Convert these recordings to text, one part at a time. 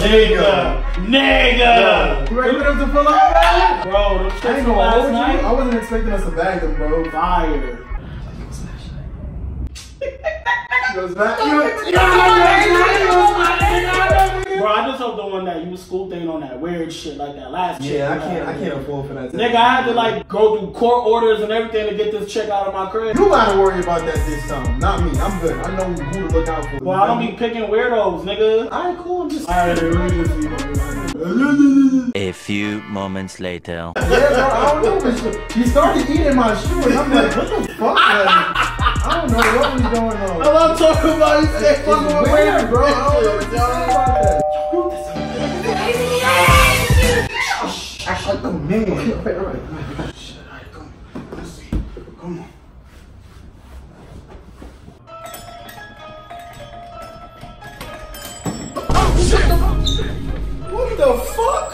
Nigga. Nigga. You ready for them to pull up? Bro, them shit from last night. I wasn't expecting us to bag them, bro. Fire. Bro, I just hope the one that you was school thing on that weird shit like that last chick. Yeah, I can't afford for that. Nigga, I had to like go through court orders and everything to get this chick out of my crib. You gotta worry about that this time, not me. I'm good. I know who to look out for. Well, I don't be picking weirdos, nigga. All right, cool. Just a few moments later. Yeah, bro, I don't know what she started eating my shoe, and I'm like, what the fuck, man? I don't know what was going on. I love talking about you saying fucking weird, bro. I don't know what's going on. I shot the man. Okay, all right. Shit, all right, come on. Let's see. Come on. Oh, shit. What the fuck?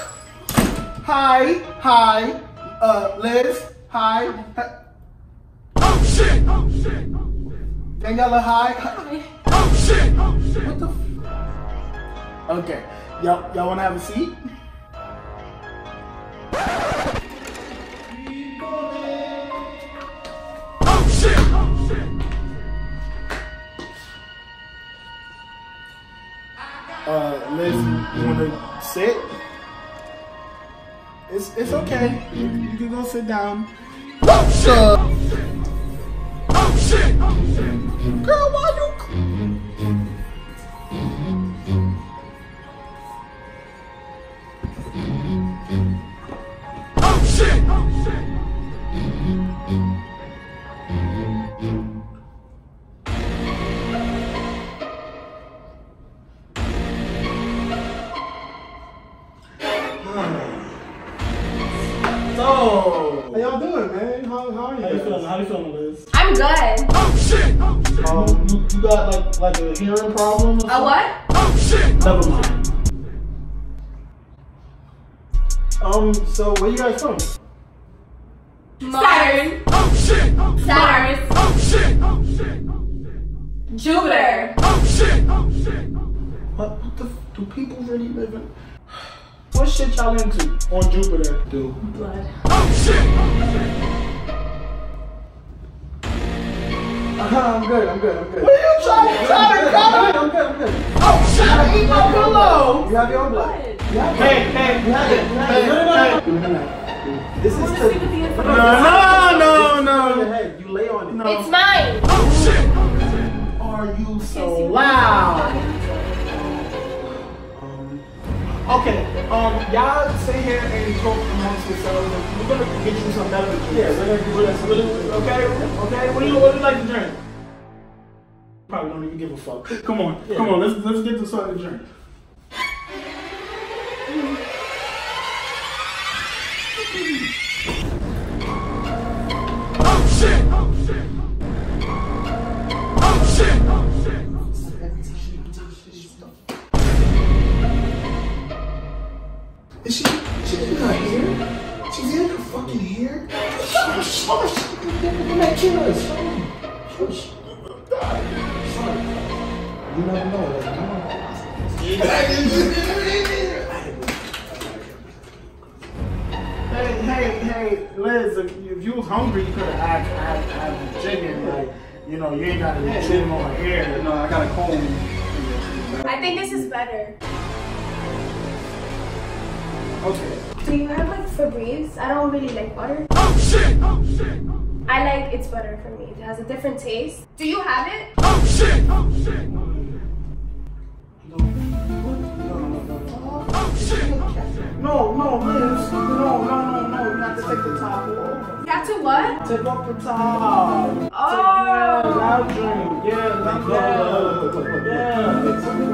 Hi. Liz. Hi. Shit. Oh shit! Daniela, hi. Oh shit! Oh shit! What the f? Okay, y'all wanna have a seat? Oh shit! Oh shit! Liz, you wanna sit? It's okay. You can go sit down. Oh shit! Oh, shit. Shit. Oh, shit. Girl, why you? Oh shit! Oh shit! So, how y'all doing, man? How are you? How you feeling, Liz? I'm good. You got like a hearing problem? Or something? A what? Oh shit! Never mind. So where you guys from? Saturn. Oh shit! Oh, Saturn. Oh shit! Oh shit! Jupiter. Oh shit! Oh shit! What the f do people really live in? What shit y'all into on Jupiter? Dude. Blood. Oh shit! Oh, shit. I'm good. What are you trying to cover? I'm good. Oh, shit! I eat my pillow! You have your own blood. Hey. This is to... No. You lay on it. No. It's mine. Oh, shit! Are you so loud? Okay, y'all sit here and talk amongst yourselves. We're gonna get you some better drinks. Yeah, okay? What do you like to drink? Probably don't even give a fuck. Come on, let's get to something to drink. Oh shit! Oh shit! Oh shit! Oh shit! Is she in her hair? She's in her fucking hair? Shush! They're not killing us. Shush. Sorry. You never know. Like, come on. Hey, Liz, if you was hungry, you could have had chicken. Like, you know, you ain't got to chip on her hair. No, I got a cold. I think this is better. Okay. Do you have like Febreze? I don't really like butter. Oh shit! Oh shit! I like it's butter for me. It has a different taste. Do you have it? Oh shit! Oh shit! No. Oh shit! No, you have to take the top off. You have to what? Take off the top. Oh! Loud drink. Yeah.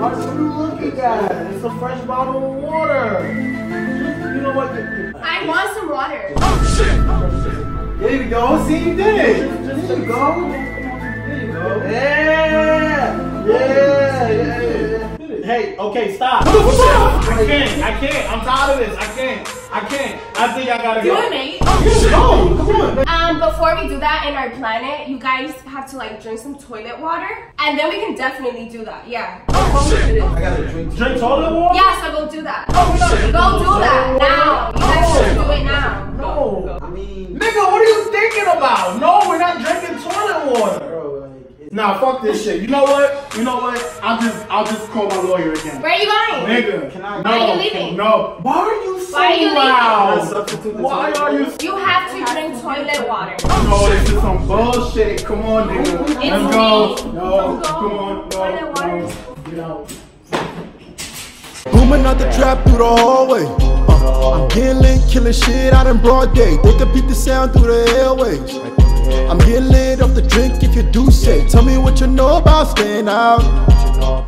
What are you looking at? It's a fresh bottle of water. You know what? I want some water. Oh shit! Oh shit! There you go. See, you did it. There you go. Yeah. Hey, okay, stop. Oh, shit. I can't. I'm tired of this. I can't. I think I gotta go. Do it, mate. Oh, come on. Before we do that in our planet, you guys have to like drink some toilet water, and then we can definitely do that. Yeah. Oh shit! I gotta drink toilet water. Yeah, so go do that. Oh, shit. Don't do that. Now. You guys should do it now. No. I mean... Nigga, what are you thinking about? No, we're not drinking toilet water. Nah, fuck this shit. You know what? You know what? I'll just call my lawyer again. Where are you going? Nigga. Can I? No, why are you leaving? No. Why are you so loud? Why are you? You have to drink toilet water. No, this is some bullshit. Come on, nigga. Let's go. No, come on. Toilet water. Get out. Booming out the trap through the hallway. I'm getting lit, killing shit out in broad day. They can beat the sound through the airways. I'm getting lit off the drink if you do say. Tell me what you know about staying out.